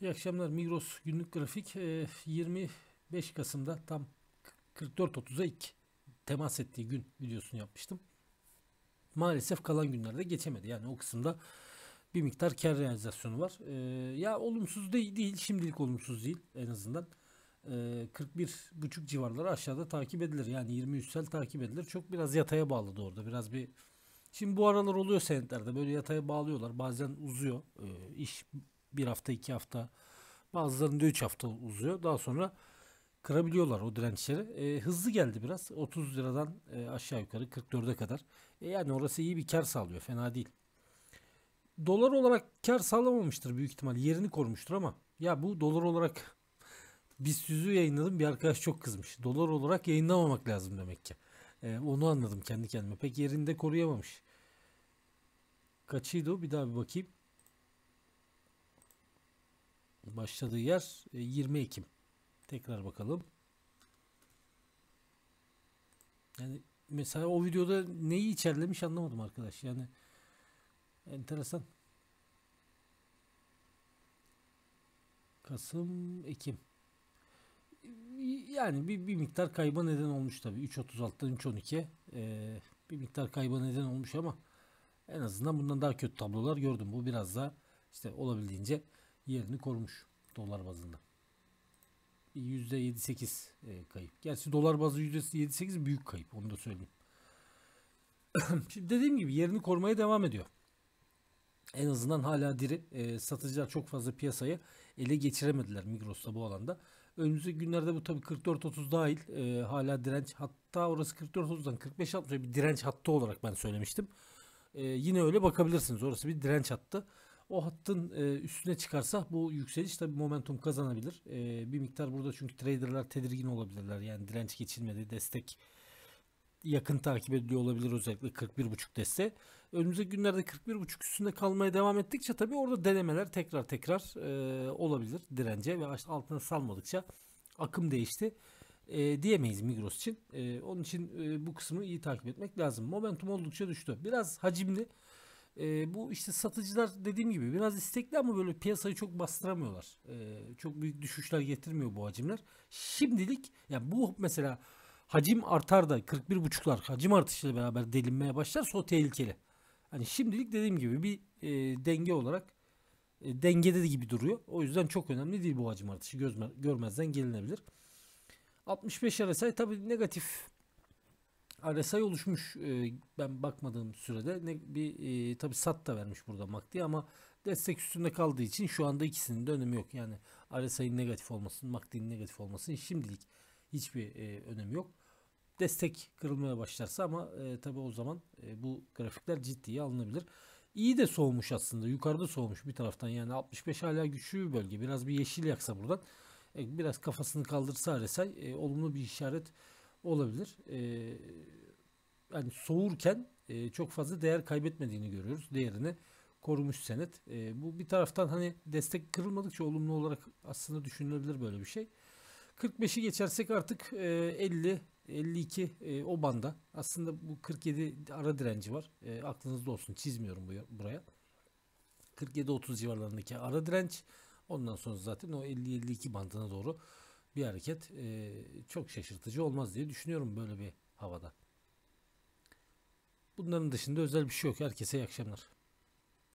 İyi akşamlar. Migros günlük grafik 25 Kasım'da tam 44.30'a ilk temas ettiği gün videosunu yapmıştım. Maalesef kalan günlerde geçemedi. Yani o kısımda bir miktar kar realizasyonu var. Ya olumsuz değil. Şimdilik olumsuz değil en azından. 41.5 civarları aşağıda takip edilir. Yani 23'sel takip edilir. Çok biraz yataya bağladı orada. Biraz bir şimdi bu aralar oluyor senetlerde. Böyle yataya bağlıyorlar. Bazen uzuyor. İş bir hafta, iki hafta, bazılarında 3 hafta uzuyor. Daha sonra kırabiliyorlar o dirençleri. Hızlı geldi biraz. 30 liradan aşağı yukarı 44'e kadar. Yani orası iyi bir kar sağlıyor. Fena değil. Dolar olarak kar sağlamamıştır büyük ihtimal. Yerini korumuştur ama ya bu dolar olarak biz yüzü yayınladım. Bir arkadaş çok kızmış. Dolar olarak yayınlamamak lazım demek ki. Onu anladım kendi kendime. Pek yerini de koruyamamış. Kaçıydı o? Bir daha bir bakayım. Başladığı yer 20 Ekim. Tekrar bakalım. Yani mesela o videoda neyi içerlemiş anlamadım arkadaş. Yani enteresan. Kasım, Ekim. Yani bir miktar kayba neden olmuş tabii. 3.36'dan 3.12'ye bir miktar kayba neden olmuş ama en azından bundan daha kötü tablolar gördüm. Bu biraz daha işte olabildiğince yerini korumuş dolar bazında. %7-8 kayıp. Gerçi dolar bazı %7-8 büyük kayıp. Onu da söyleyeyim. Şimdi dediğim gibi yerini korumaya devam ediyor. En azından hala diri. Satıcılar çok fazla piyasayı ele geçiremediler Migros'ta bu alanda. Önümüzdeki günlerde bu tabii 44.30 dahil hala direnç, hatta orası 44.30'dan 45.60'a bir direnç hattı olarak ben söylemiştim. Yine öyle bakabilirsiniz. Orası bir direnç hattı. O hattın üstüne çıkarsa bu yükseliş tabi momentum kazanabilir. Bir miktar burada çünkü traderlar tedirgin olabilirler. Yani direnç geçilmedi, destek yakın takip ediliyor olabilir, özellikle 41.5 desteği. Önümüzdeki günlerde 41.5 üstünde kalmaya devam ettikçe tabi orada denemeler tekrar olabilir dirence ve altına salmadıkça akım değişti diyemeyiz Migros için. Onun için bu kısmı iyi takip etmek lazım. Momentum oldukça düştü. Biraz hacimli. Bu işte satıcılar dediğim gibi biraz istekli ama böyle piyasayı çok bastıramıyorlar. Çok büyük düşüşler getirmiyor bu hacimler. Şimdilik yani bu mesela hacim artar da 41.5'lar hacim artışıyla beraber delinmeye başlarsa o tehlikeli. Hani şimdilik dediğim gibi bir denge olarak dengede gibi duruyor. O yüzden çok önemli değil bu hacim artışı. Görmezden gelinebilir. 65 RSI tabii negatif. RSI oluşmuş ben bakmadığım sürede tabi sat da vermiş burada MACD'ye ama destek üstünde kaldığı için şu anda ikisinin de önemi yok. Yani RSI'nin negatif olmasının, MACD'nin negatif olmasının şimdilik hiçbir önemi yok. Destek kırılmaya başlarsa ama tabi o zaman bu grafikler ciddiye alınabilir. İyi de soğumuş aslında, yukarıda soğumuş bir taraftan. Yani 65 hala güçlü bir bölge, biraz bir yeşil yaksa buradan biraz kafasını kaldırsa RSI olumlu bir işaret olabilir. Yani soğurken çok fazla değer kaybetmediğini görüyoruz. Değerini korumuş senet. Bu bir taraftan hani destek kırılmadıkça olumlu olarak aslında düşünülebilir böyle bir şey. 45'i geçersek artık 50-52 o banda. Aslında bu 47 ara direnci var. Aklınızda olsun. Çizmiyorum buraya. 47-30 civarlarındaki ara direnç. Ondan sonra zaten o 50-52 bandına doğru bir hareket çok şaşırtıcı olmaz diye düşünüyorum böyle bir havada. Bunların dışında özel bir şey yok. Herkese iyi akşamlar.